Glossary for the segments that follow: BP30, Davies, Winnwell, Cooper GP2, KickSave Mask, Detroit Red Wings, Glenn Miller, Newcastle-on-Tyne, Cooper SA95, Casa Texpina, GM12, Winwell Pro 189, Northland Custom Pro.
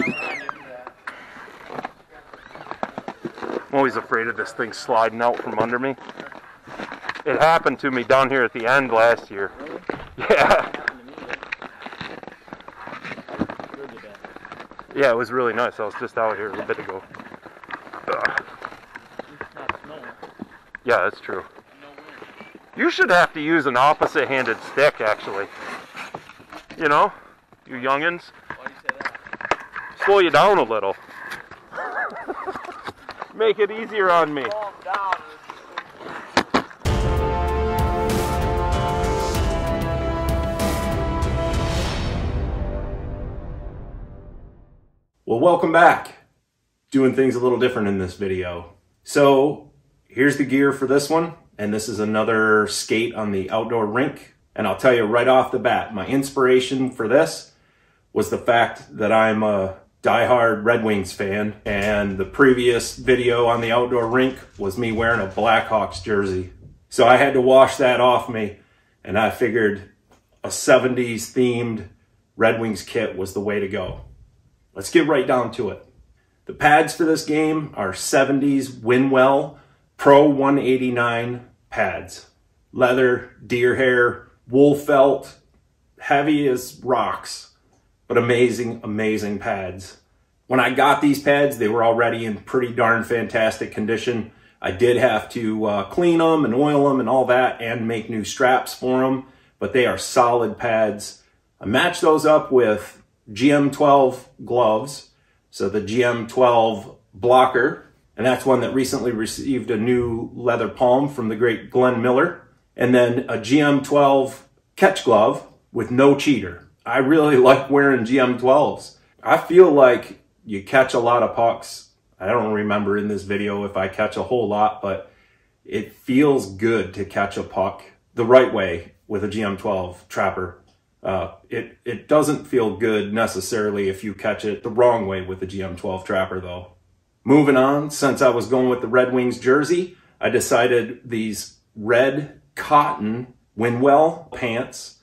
I'm always afraid of this thing sliding out from under me. It happened to me down here at the end last year. Really? Yeah. Yeah, it was really nice. I was just out here a little bit ago. Yeah, that's true. You should have to use an opposite-handed stick, actually. You know, you youngins. Why do you say that? Slow you down a little. Make it easier on me. Calm down. Well, welcome back. Doing things a little different in this video. So here's the gear for this one. And this is another skate on the outdoor rink. And I'll tell you right off the bat, my inspiration for this was the fact that I'm a diehard Red Wings fan. And the previous video on the outdoor rink was me wearing a Blackhawks jersey. So I had to wash that off me. And I figured a 70s themed Red Wings kit was the way to go. Let's get right down to it. The pads for this game are 70s Winwell Pro 189 pads. Leather, deer hair, wool felt, heavy as rocks, but amazing, amazing pads. When I got these pads, they were already in pretty darn fantastic condition. I did have to clean them and oil them and all that and make new straps for them, but they are solid pads. I matched those up with GM12 gloves, so the GM12 blocker, and that's one that recently received a new leather palm from the great Glenn Miller, and then a GM12 catch glove with no cheater. I really like wearing GM12s. I feel like you catch a lot of pucks. I don't remember in this video if I catch a whole lot, but it feels good to catch a puck the right way with a GM12 trapper. It doesn't feel good necessarily if you catch it the wrong way with the GM12 trapper though. Moving on, since I was going with the Red Wings jersey, I decided these red cotton Winwell pants.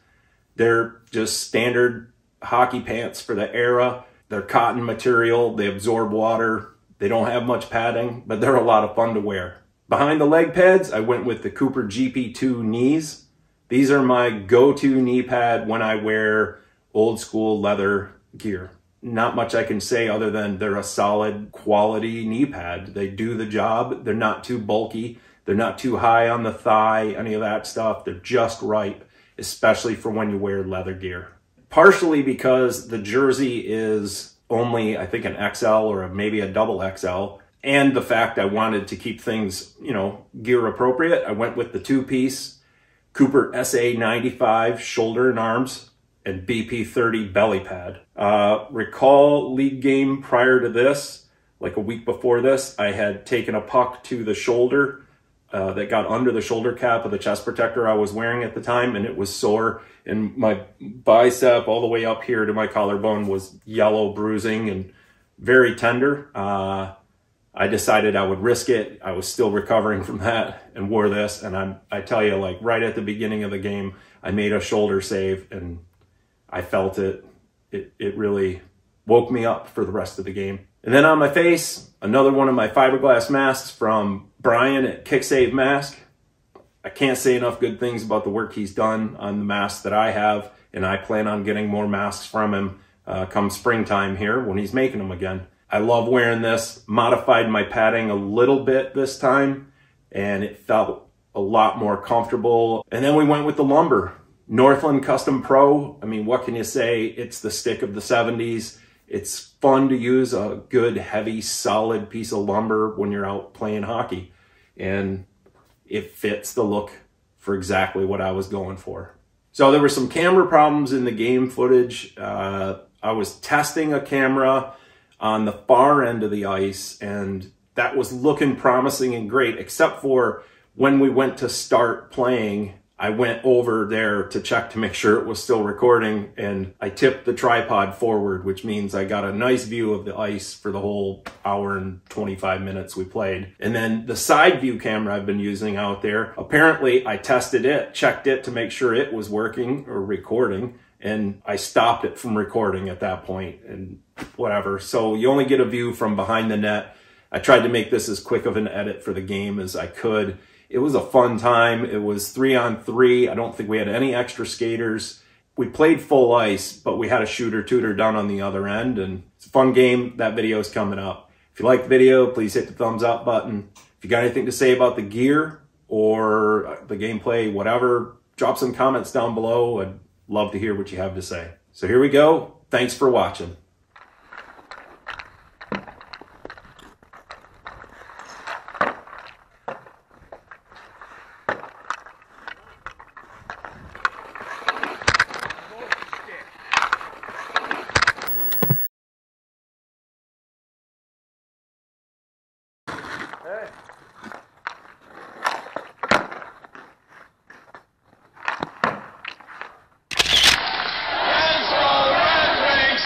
They're just standard hockey pants for the era. They're cotton material, they absorb water, they don't have much padding, but they're a lot of fun to wear. Behind the leg pads, I went with the Cooper GP2 knees. These are my go-to knee pad when I wear old school leather gear. Not much I can say other than they're a solid quality knee pad. They do the job. They're not too bulky. They're not too high on the thigh, any of that stuff. They're just right, especially for when you wear leather gear. Partially because the jersey is only, I think, an XL or maybe a double XL. And the fact I wanted to keep things, you know, gear appropriate, I went with the two-piece Cooper SA95 shoulder and arms, and BP30 belly pad. Recall league game prior to this, like a week before this, I had taken a puck to the shoulder that got under the shoulder cap of the chest protector I was wearing at the time, and it was sore, and my bicep all the way up here to my collarbone was yellow, bruising, and very tender. I decided I would risk it. I was still recovering from that and wore this. And I tell you, like right at the beginning of the game, I made a shoulder save and I felt it. It really woke me up for the rest of the game. And then on my face, another one of my fiberglass masks from Brian at KickSave Mask. I can't say enough good things about the work he's done on the masks that I have. And I plan on getting more masks from him come springtime here when he's making them again. I love wearing this. Modified my padding a little bit this time, and it felt a lot more comfortable. And then we went with the lumber. Northland Custom Pro. I mean, what can you say? It's the stick of the 70s. It's fun to use a good, heavy, solid piece of lumber when you're out playing hockey. And it fits the look for exactly what I was going for. So there were some camera problems in the game footage. I was testing a camera on the far end of the ice, and that was looking promising and great, except for when we went to start playing, I went over there to check to make sure it was still recording, and I tipped the tripod forward, which means I got a nice view of the ice for the whole hour and 25 minutes we played. And then the side view camera I've been using out there, apparently I tested it, checked it to make sure it was working or recording, and I stopped it from recording at that point and whatever. So you only get a view from behind the net. I tried to make this as quick of an edit for the game as I could. It was a fun time. It was 3-on-3. I don't think we had any extra skaters. We played full ice, but we had a shooter-tutor down on the other end, and it's a fun game. That video is coming up. If you like the video, please hit the thumbs up button. If you got anything to say about the gear or the gameplay, whatever, drop some comments down below. I'd love to hear what you have to say. So here we go. Thanks for watching. Hey. Let's go, Red Wings!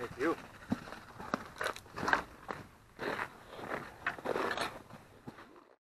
Thank you.